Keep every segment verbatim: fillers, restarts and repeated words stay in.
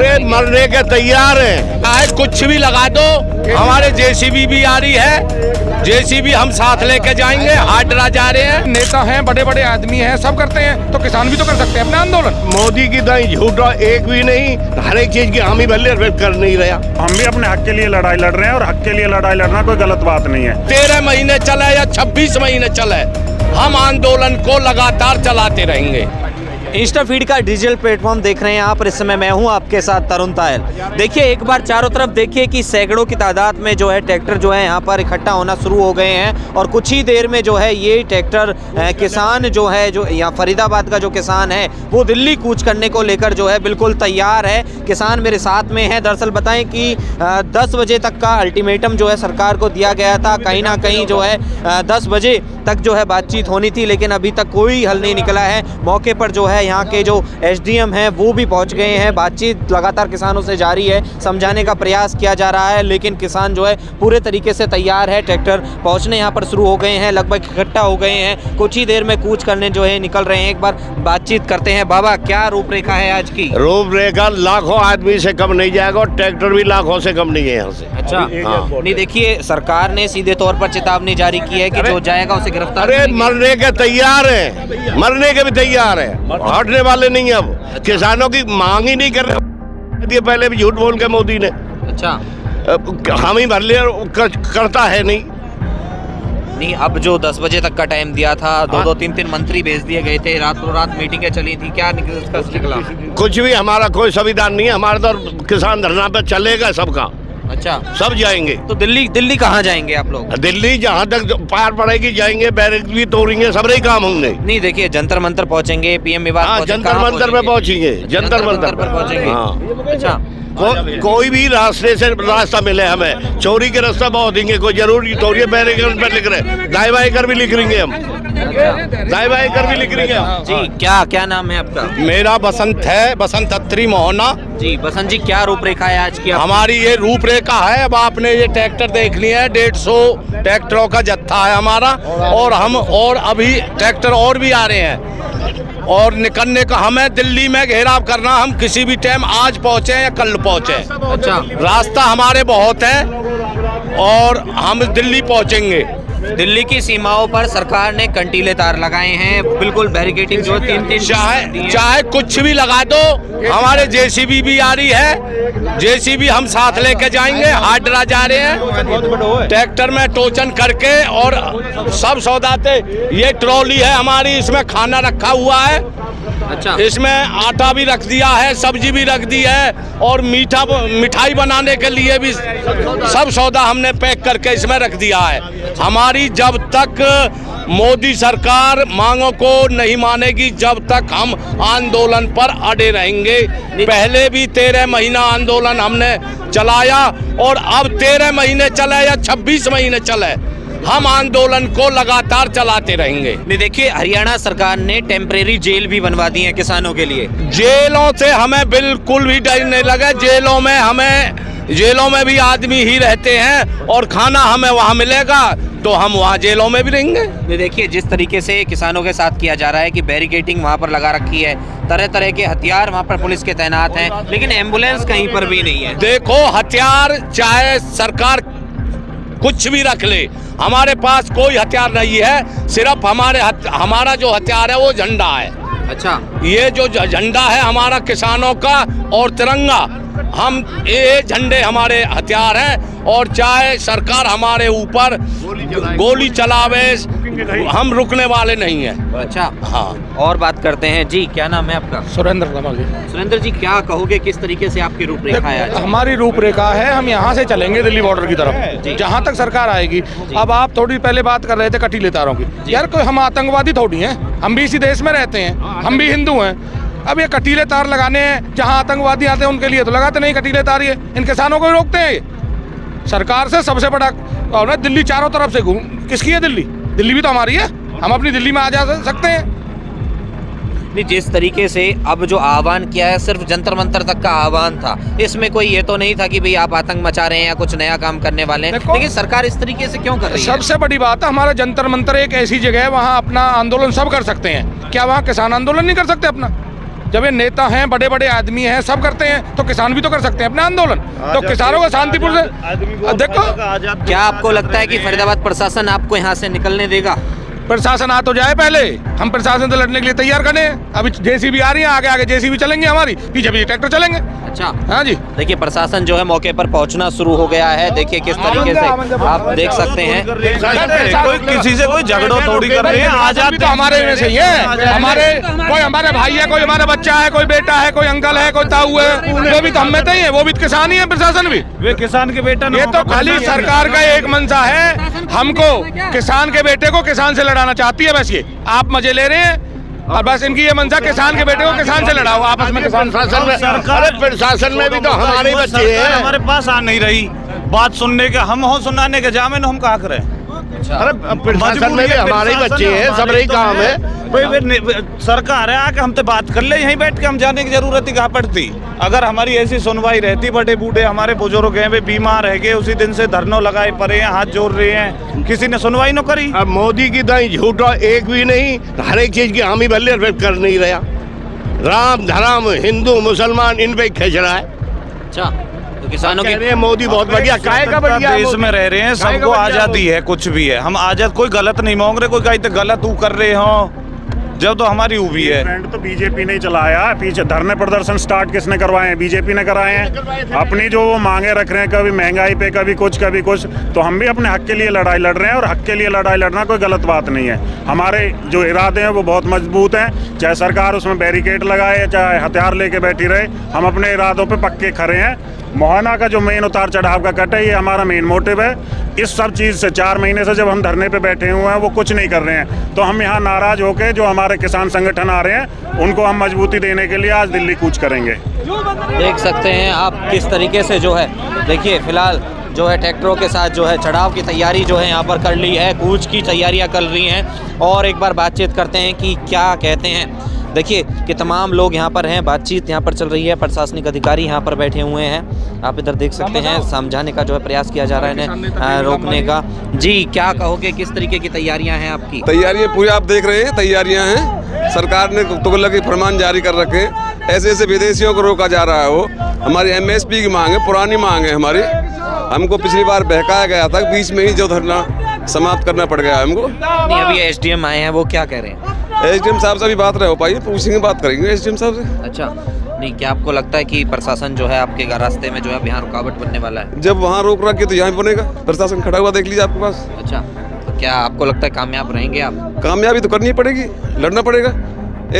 डॉक्टरे मरने के तैयार हैं। आज कुछ भी लगा दो, हमारे जेसीबी भी आ रही है, जेसीबी हम साथ लेके जाएंगे। हाडरा जा रहे हैं, नेता हैं, बड़े बड़े आदमी हैं, सब करते हैं, तो किसान भी तो कर सकते हैं अपना आंदोलन। मोदी की तरह झूठा एक भी नहीं, हर एक चीज की हामी भले कर नहीं रहा। हम भी अपने हक के लिए लड़ाई लड़ रहे हैं और हक के लिए लड़ाई लड़ना कोई गलत बात नहीं है। तेरह महीने चला या छब्बीस महीने चला, हम आंदोलन को लगातार चलाते रहेंगे। इंस्टाफीड का डिजिटल प्लेटफॉर्म देख रहे हैं आप, और इस समय मैं हूं आपके साथ तरुण तायल। देखिए एक बार चारों तरफ देखिए कि सैकड़ों की तादाद में जो है ट्रैक्टर जो है यहां पर इकट्ठा होना शुरू हो गए हैं, और कुछ ही देर में जो है ये ट्रैक्टर किसान जो है जो यहाँ फ़रीदाबाद का जो किसान है वो दिल्ली कूच करने को लेकर जो है बिल्कुल तैयार है। किसान मेरे साथ में है। दरअसल बताएँ कि दस बजे तक का अल्टीमेटम जो है सरकार को दिया गया था, कहीं ना कहीं जो है दस बजे तक जो है बातचीत होनी थी, लेकिन अभी तक कोई हल नहीं निकला है। मौके पर जो है यहाँ के जो एसडीएम हैं वो भी पहुँच गए हैं, बातचीत लगातार किसानों से जारी है, समझाने का प्रयास किया जा रहा है, लेकिन किसान जो है पूरे तरीके से तैयार है। ट्रैक्टर पहुँचने यहाँ पर शुरू हो गए हैं, लगभग इकट्ठा हो गए हैं, कुछ ही देर में कूच करने जो है निकल रहे हैं। एक बार बातचीत करते हैं। बाबा, क्या रूपरेखा है आज की? रूपरेखा लाखों आदमी से कम नहीं जाएगा, और ट्रैक्टर भी लाखों से कम नहीं है यहाँ से। अच्छा, नहीं देखिए सरकार ने सीधे तौर पर चेतावनी जारी की है कि जो जाएगा उसे गिरफ्तार। अरे मरने के तैयार है, मरने के भी तैयार है, हटने वाले नहीं। अब किसानों की मांग ही नहीं कर रहे, पहले भी झूठ बोल के मोदी ने। अच्छा, हामी भर लिया करता है नहीं नहीं अब जो दस बजे तक का टाइम दिया था, दो दो तीन तीन मंत्री भेज दिए गए थे, रात रात मीटिंगें चली थी, क्या निकला? कुछ भी हमारा कोई संविधान नहीं है। हमारा तो किसान धरना पे चलेगा सबका। अच्छा, सब जाएंगे तो दिल्ली दिल्ली कहाँ जाएंगे आप लोग? दिल्ली जहाँ तक पार पड़ेगी जाएंगे, बैरिक भी तोड़ेंगे, सब रही काम होंगे। नहीं देखिए जंतर मंतर पहुँचेंगे, पीएम विभाग जंतर मंतर में पहुँचेंगे, जंतर मंतर पर पहुँचेंगे। अच्छा, कोई भी रास्ते से रास्ता मिले हमें, चोरी के रास्ता बहुत देंगे, कोई जरूरी तोड़िए। बैरिकेड पर लिख रहे, दाएं बाएं कर भी लिख लेंगे हम, दाएं बाएं कर भी लिख लेंगे हम। जी, क्या क्या नाम है आपका? मेरा बसंत है, बसंत अत्री मोहना। जी बसंत जी, क्या रूपरेखा है आज की? हमारी ये रूपरेखा है, अब आपने ये ट्रैक्टर देख लिए हैं, डेढ़ सौ ट्रैक्टरों का जत्था है हमारा, और हम और अभी ट्रैक्टर और भी आ रहे हैं, और निकलने का हमें दिल्ली में घेराव करना। हम किसी भी टाइम आज पहुँचे या कल पहुँचे। अच्छा, रास्ता हमारे बहुत है और हम दिल्ली पहुँचेंगे। दिल्ली की सीमाओं पर सरकार ने कंटीले तार लगाए हैं, बिल्कुल बैरिकेडिंग जो तीन तीन चाहे चाहे कुछ भी लगा दो। हमारे जेसीबी भी आ रही है, जेसीबी हम साथ लेके जाएंगे। हाडरा जा रहे हैं, ट्रैक्टर में टोचन करके और सब सौदाते। ये ट्रॉली है हमारी, इसमें खाना रखा हुआ है। अच्छा, इसमें आटा भी रख दिया है, सब्जी भी रख दी है, और मीठा मिठाई बनाने के लिए भी सब सौदा हमने पैक करके इसमें रख दिया है। हमारी जब तक मोदी सरकार मांगों को नहीं मानेगी, जब तक हम आंदोलन पर अड़े रहेंगे। पहले भी तेरह महीना आंदोलन हमने चलाया, और अब तेरह महीने चले या छब्बीस महीने चले, हम आंदोलन को लगातार चलाते रहेंगे। नहीं देखिए हरियाणा सरकार ने टेम्परेरी जेल भी बनवा दी है किसानों के लिए। जेलों से हमें बिल्कुल भी डर नहीं लगा। जेलों में हमें जेलों में भी आदमी ही रहते हैं, और खाना हमें वहाँ मिलेगा तो हम वहाँ जेलों में भी रहेंगे। नहीं देखिए जिस तरीके से किसानों के साथ किया जा रहा है कि बैरिकेडिंग वहाँ पर लगा रखी है, तरह तरह के हथियार वहाँ पर पुलिस के तैनात हैं, लेकिन एम्बुलेंस कहीं पर भी नहीं है। देखो हथियार चाहे सरकार कुछ भी रख ले, हमारे पास कोई हथियार नहीं है। सिर्फ हमारे हमारा जो हथियार है वो झंडा है। अच्छा, ये जो झंडा है हमारा किसानों का, और तिरंगा, हम ये झंडे हमारे हथियार हैं। और चाहे सरकार हमारे ऊपर गोली चलावे, हम रुकने वाले नहीं हैं। अच्छा, हाँ। और बात करते हैं। जी, क्या नाम है आपका? सुरेंद्र कमल। सुरेंद्र जी, क्या कहोगे किस तरीके से आपकी रूपरेखा है आज? हमारी रूपरेखा है, हम यहाँ से चलेंगे दिल्ली बॉर्डर की तरफ, जहाँ तक सरकार आएगी। अब आप थोड़ी पहले बात कर रहे थे कटीले तारों की। यार कोई हम आतंकवादी थोड़ी है, हम भी इसी देश में रहते हैं, हम भी हिंदू हैं। अब ये कटीले तार लगाने हैं, जहाँ आतंकवादी आते हैं उनके लिए तो लगाते नहीं कटीले तार, ये इन किसानों को रोकते हैं। सरकार से सबसे बड़ा और ना, दिल्ली चारों तरफ से घूम, किसकी है दिल्ली? दिल्ली भी तो हमारी है, हम अपनी दिल्ली में आ जा सकते हैं। नहीं, जिस तरीके से अब जो आह्वान किया है, सिर्फ जंतर मंतर तक का आह्वान था, इसमें कोई ये तो नहीं था कि भाई आप आतंक मचा रहे हैं या कुछ नया काम करने वाले हैं, लेकिन सरकार इस तरीके से क्यों कर रही है? सबसे बड़ी बात है, हमारा जंतर मंतर एक ऐसी जगह है, वहाँ अपना आंदोलन सब कर सकते हैं। क्या वहाँ किसान आंदोलन नहीं कर सकते अपना? जब ये नेता हैं, बड़े बड़े आदमी हैं, सब करते हैं, तो किसान भी तो कर सकते हैं अपना आंदोलन। तो किसानों को शांतिपूर्ण से देखो। क्या आपको लगता है कि फरीदाबाद प्रशासन आपको यहाँ से निकलने देगा? प्रशासन आ तो जाए पहले, हम प्रशासन से लड़ने के लिए तैयार खड़े हैं। अभी जेसीबी आ रही है, आगे आगे जेसीबी चलेंगे हमारी, पीछे पीछे ट्रैक्टर चलेंगे। अच्छा, हाँ जी। देखिए प्रशासन जो है मौके पर पहुंचना शुरू हो गया है। देखिए किस तरीके से आप देख सकते हैं, कोई किसी से कोई झगड़ो थोड़ी कर रहे हैं। आजाद तो हमारे में से ही है, हमारे कोई हमारे भाई है, कोई हमारा बच्चा है, कोई बेटा है, कोई अंकल है, कोई ताऊ है, वो भी तो हम में ही है, वो भी किसान ही है। प्रशासन भी वे किसान के बेटा, ये तो खाली सरकार का एक मंशा है, हमको किसान के बेटे को किसान से लड़ाना चाहती है। बस ये आप मजे ले रहे हैं और बस इनकी ये मंशा, किसान के बेटे को किसान से लड़ाओ आपस में। किसान प्रशासन में भी तो हमारे बच्चे हैं, हमारे पास आ नहीं रही बात सुनने के, हम हो सुनाने के जामे, हम कहा करें। अरे प्रशासन में भी हमारे बच्चे हैं, सब रही काम है। सरकार है आके हमसे बात कर ले, यहीं बैठ के हम जाने की जरूरत ही कहाँ पड़ती। अगर हमारी ऐसी सुनवाई रहती, बड़े बूढ़े हमारे बुजुर्ग हैं, वे बीमार रह गए, उसी दिन से धरनों लगाए पड़े हैं, हाथ जोड़ रहे हैं, किसी ने सुनवाई न करी। अब मोदी की तरह झूठा एक भी नहीं, हर एक चीज की हामी भले कर नहीं रहा। राम धर्म हिंदू मुसलमान इन पे खिंच रहा है। अच्छा, तो किसानों के मोदी बहुत बढ़िया, बढ़िया देश में रह रहे हैं, सबको आजादी है, कुछ भी है। हम आजाद कोई गलत नहीं मांग रहे, कोई कहीं तो गलत तू कर रहे हो, जब तो हमारी उभी है। फ्रेंड तो बीजेपी ने चलाया, पीछे धरने प्रदर्शन स्टार्ट किसने करवाए हैं? बीजेपी ने कराए हैं। अपनी जो वो मांगे रख रहे हैं, कभी महंगाई पे, कभी कुछ, कभी कुछ, तो हम भी अपने हक के लिए लड़ाई लड़ रहे हैं। और हक के लिए लड़ाई लड़ना कोई गलत बात नहीं है। हमारे जो इरादे हैं वो बहुत मजबूत हैं, चाहे सरकार उसमें बैरिकेड लगाए, चाहे हथियार लेके बैठी रहे, हम अपने इरादों पर पक्के खड़े हैं। मोहाना का जो मेन उतार चढ़ाव का कट है, ये हमारा मेन मोटिव है। इस सब चीज़ से चार महीने से जब हम धरने पे बैठे हुए हैं, वो कुछ नहीं कर रहे हैं, तो हम यहाँ नाराज होकर जो हमारे किसान संगठन आ रहे हैं, उनको हम मजबूती देने के लिए आज दिल्ली कूच करेंगे। देख सकते हैं आप किस तरीके से जो है, देखिए फिलहाल जो है ट्रैक्टरों के साथ जो है चढ़ाव की तैयारी जो है यहाँ पर कर ली है, कूच की तैयारियाँ कर रही हैं। और एक बार बातचीत करते हैं कि क्या कहते हैं। देखिए कि तमाम लोग यहाँ पर हैं, बातचीत यहाँ पर चल रही है, प्रशासनिक अधिकारी यहाँ पर बैठे हुए हैं, आप इधर देख सकते हैं। समझाने का जो है प्रयास किया जा रहा है, इन्हें रोकने का। जी, क्या कहोगे, किस तरीके की तैयारियाँ हैं आपकी? तैयारियाँ पूरी आप देख रहे हैं, तैयारियाँ हैं। सरकार ने तुगलक के फरमान जारी कर रखे, ऐसे ऐसे विदेशियों को रोका जा रहा है। वो हमारी एम एस पी की मांग है, पुरानी मांग है हमारी। हमको पिछली बार बहकाया गया था, बीच में ही जो धरना समाप्त करना पड़ गया हमको। अभी एस डी एम आए हैं, वो क्या कह रहे हैं? एसडीएम साहब से भी बात रहे हो पाई, पूछेंगे, बात करेंगे एसडीएम साहब से। अच्छा, नहीं क्या आपको लगता है कि प्रशासन जो है आपके रास्ते में जो है यहाँ रुकावट बनने वाला है? जब वहाँ रोक रहा है तो यहाँ बनेगा। प्रशासन खड़ा हुआ देख लीजिए आपके पास। अच्छा, तो क्या आपको लगता है कामयाब रहेंगे आप? कामयाबी तो करनी पड़ेगी, लड़ना पड़ेगा,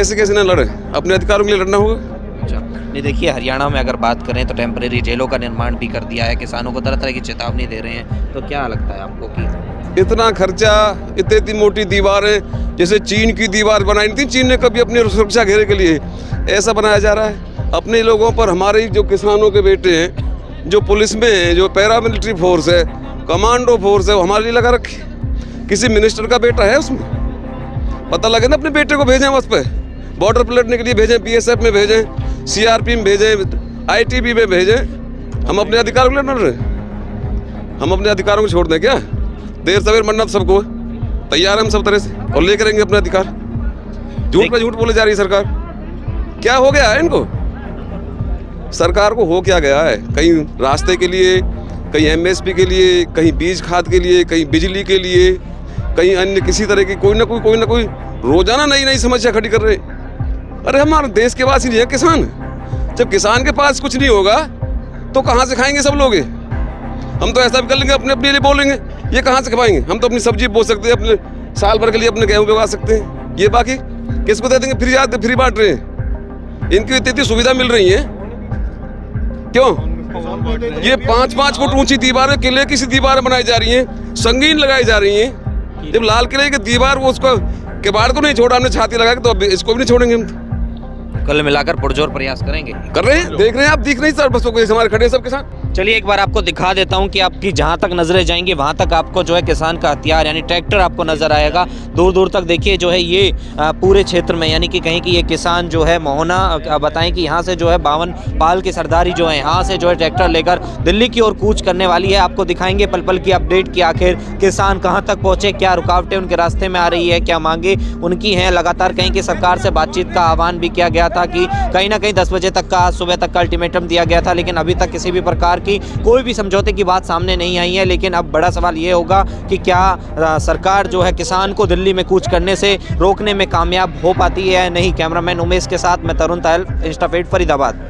ऐसे कैसे ना लड़े, अपने अधिकारों के लिए लड़ना होगा। नहीं देखिए, हरियाणा में अगर बात करें तो टेम्परेरी जेलों का निर्माण भी कर दिया है, किसानों को तरह तरह की चेतावनी दे रहे हैं, तो क्या लगता है आपको कि इतना खर्चा, इतनी मोटी दीवारें, जैसे चीन की दीवार बनाई थी चीन ने कभी अपनी सुरक्षा घेरे के लिए, ऐसा बनाया जा रहा है अपने लोगों पर। हमारे जो किसानों के बेटे हैं, जो पुलिस में हैं, जो पैरामिलिट्री फोर्स है, कमांडो फोर्स है, वो हमारे लिए लगा रखे। किसी मिनिस्टर का बेटा है उसमें, पता लगे ना अपने बेटे को भेजें उस पर, बॉर्डर पलटने के लिए भेजें, बीएसएफ में भेजें, सीआरपी में भेजें, आईटीबी में भेजें। हम अपने अधिकारों के लिए लड़ रहे, हम अपने अधिकारों को छोड़ दें क्या? देर सवेर मन्नत सबको, तैयार हम सब तरह से, और लेकर आएंगे अपने अधिकार। झूठ पर झूठ बोले जा रही है सरकार। क्या हो गया है इनको, सरकार को हो क्या गया है? कहीं रास्ते के लिए, कहीं एमएसपी के लिए, कहीं बीज खाद के लिए, कहीं बिजली के लिए, कहीं अन्य किसी तरह की कोई ना कोई कोई ना कोई रोजाना नई नई समस्या खड़ी कर रहे। अरे हमारे देश के पास ही नहीं है किसान, जब किसान के पास कुछ नहीं होगा तो कहाँ से खाएंगे सब लोग? हम तो ऐसा भी कर लेंगे, अपने अपने लिए बोलेंगे, ये कहाँ से खपाएंगे? हम तो अपनी सब्जी बो सकते हैं, अपने साल भर के लिए अपने गेहूँ उगा सकते हैं, ये बाकी किसको दे देंगे? फ्री आते फ्री बांट रहे हैं, इनकी इतनी सुविधा मिल रही है, क्यों? ये पाँच पाँच फुट ऊँची दीवारें, किले की सी दीवारें बनाई जा रही हैं, संगीन लगाई जा रही हैं। जब लाल किले की दीवार वो उसको किबाड़ को नहीं छोड़ा, हमने छाती लगा के, तो अब इसको भी नहीं छोड़ेंगे हम। कल मिलाकर पुरजोर प्रयास करेंगे, कर रहे हैं, देख रहे हैं आप, दिख नहीं सर बसों को, हमारे खड़े सब के साथ। चलिए एक बार आपको दिखा देता हूं कि आपकी जहां तक नज़रें जाएंगी वहां तक आपको जो है किसान का हथियार यानी ट्रैक्टर आपको नज़र आएगा। दूर दूर तक देखिए जो है ये पूरे क्षेत्र में यानी कि कहीं कि ये किसान जो है मोहना बताएं कि यहाँ से जो है बावन पाल के सरदारी जो है यहाँ से जो है ट्रैक्टर लेकर दिल्ली की ओर कूच करने वाली है। आपको दिखाएंगे पल पल की अपडेट कि आखिर किसान कहाँ तक पहुँचे, क्या रुकावटें उनके रास्ते में आ रही है, क्या मांगे उनकी हैं। लगातार कहीं कि सरकार से बातचीत का आह्वान भी किया गया था कि कहीं ना कहीं दस बजे तक का सुबह तक का अल्टीमेटम दिया गया था, लेकिन अभी तक किसी भी प्रकार की कोई भी समझौते की बात सामने नहीं आई है। लेकिन अब बड़ा सवाल ये होगा कि क्या सरकार जो है किसान को दिल्ली में कूच करने से रोकने में कामयाब हो पाती है या नहीं। कैमरामैन उमेश के साथ मैं तरुण तायल, इंस्टाफीड, फ़रीदाबाद।